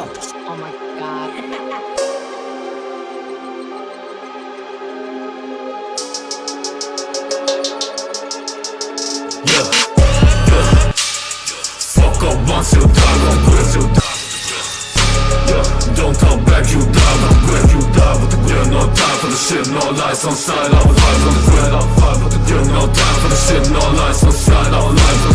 suckers. Oh my God. Once you dive, I'll grab you down. Yeah, don't come back, you dive, I'll grab you down. But you're no time for the shit, no lies on side. I'm alive on the ground, I'm alive. But you're no time for the shit, no lies on side. I'm alive.